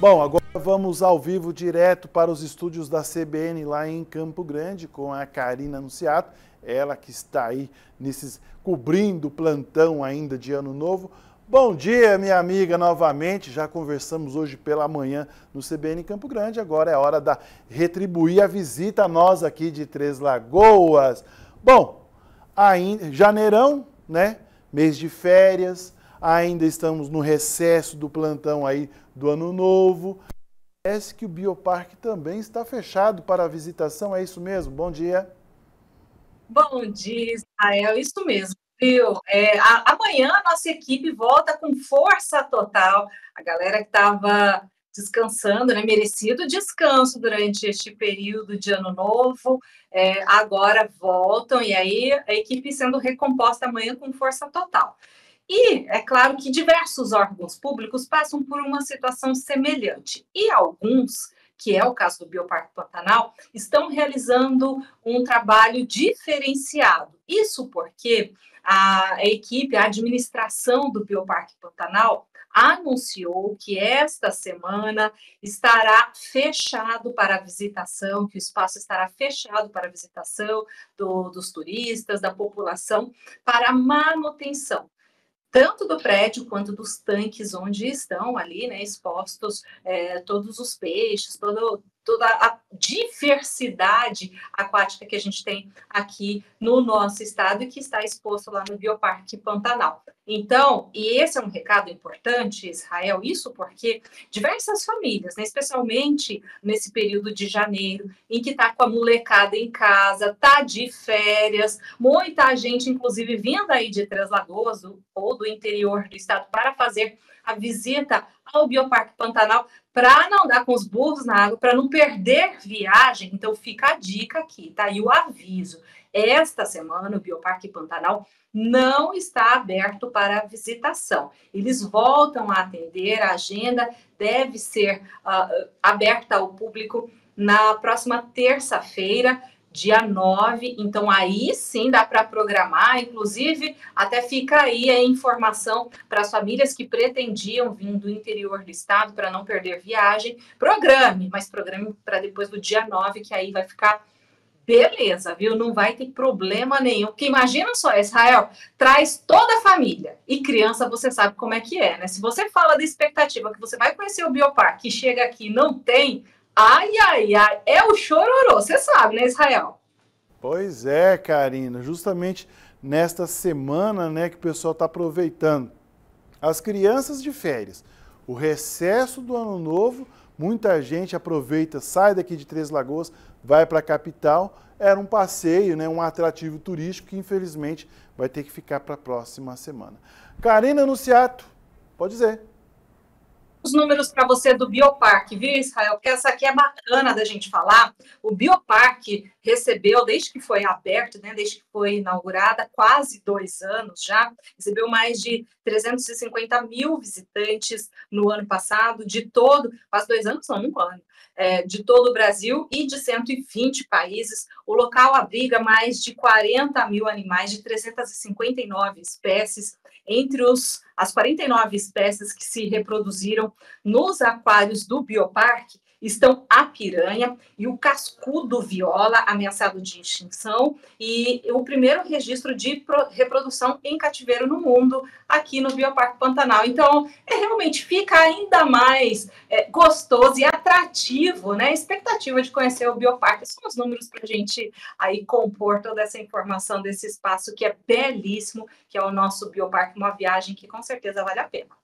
Bom, agora vamos ao vivo direto para os estúdios da CBN lá em Campo Grande com a Karina Anunciato, ela que está aí cobrindo o plantão ainda de Ano Novo. Bom dia, minha amiga, novamente. Já conversamos hoje pela manhã no CBN Campo Grande, agora é hora de retribuir a visita a nós aqui de Três Lagoas. Bom, ainda janeirão, né? Mês de férias. Ainda estamos no recesso do plantão aí do Ano Novo. Parece que o Bioparque também está fechado para a visitação, é isso mesmo? Bom dia. Bom dia, Israel, isso mesmo, viu? Amanhã a nossa equipe volta com força total. A galera que estava descansando, né, merecido descanso durante este período de Ano Novo, agora voltam e aí a equipe sendo recomposta amanhã com força total. E é claro que diversos órgãos públicos passam por uma situação semelhante. E alguns, que é o caso do Bioparque do Pantanal, estão realizando um trabalho diferenciado. Isso porque a equipe, a administração do Bioparque do Pantanal anunciou que esta semana estará fechado para a visitação, que o espaço estará fechado para a visitação dos turistas, da população, para manutenção tanto do prédio quanto dos tanques onde estão ali, né, expostos todos os peixes, toda a diversidade aquática que a gente tem aqui no nosso estado e que está exposto lá no Bioparque Pantanal. Então, e esse é um recado importante, Israel, isso porque diversas famílias, né, especialmente nesse período de janeiro, em que está com a molecada em casa, está de férias, muita gente, inclusive, vindo aí de Três Lagoas ou do interior do estado para fazer a visita ao Bioparque Pantanal, para não dar com os burros na água, para não perder viagem. Então fica a dica aqui, tá? E o aviso, esta semana o Bioparque Pantanal não está aberto para visitação. Eles voltam a atender, a agenda deve ser aberta ao público na próxima terça-feira, dia 9, então aí sim dá para programar, inclusive até fica aí a informação para as famílias que pretendiam vir do interior do estado para não perder viagem, programe, mas programe para depois do dia 9, que aí vai ficar beleza, viu? Não vai ter problema nenhum, porque imagina só, Israel, traz toda a família e criança, você sabe como é que é, né? Se você fala da expectativa que você vai conhecer o Bioparque e chega aqui e não tem, ai, ai, ai, é o chororô, você sabe, né, Israel? Pois é, Karina, justamente nesta semana, né, que o pessoal está aproveitando. As crianças de férias, o recesso do Ano Novo, muita gente aproveita, sai daqui de Três Lagoas, vai para a capital, era um passeio, né, um atrativo turístico que infelizmente vai ter que ficar para a próxima semana. Karina Anunciato, pode dizer. Os números para você do Bioparque, viu, Israel? Porque essa aqui é bacana da gente falar. O Bioparque recebeu, desde que foi aberto, né, desde que foi inaugurada, quase 2 anos já, recebeu mais de 350 mil visitantes no ano passado, de todo, quase 2 anos, não, 1 ano, de todo o Brasil e de 120 países. O local abriga mais de 40 mil animais, de 359 espécies, entre as 49 espécies que se reproduziram nos aquários do Bioparque estão a piranha e o cascudo viola, ameaçado de extinção, e o primeiro registro de reprodução em cativeiro no mundo, aqui no Bioparque Pantanal. Então, realmente fica ainda mais gostoso e atrativo, né? A expectativa de conhecer o Bioparque. São os números para a gente aí compor toda essa informação desse espaço que é belíssimo, que é o nosso Bioparque, uma viagem que com certeza vale a pena.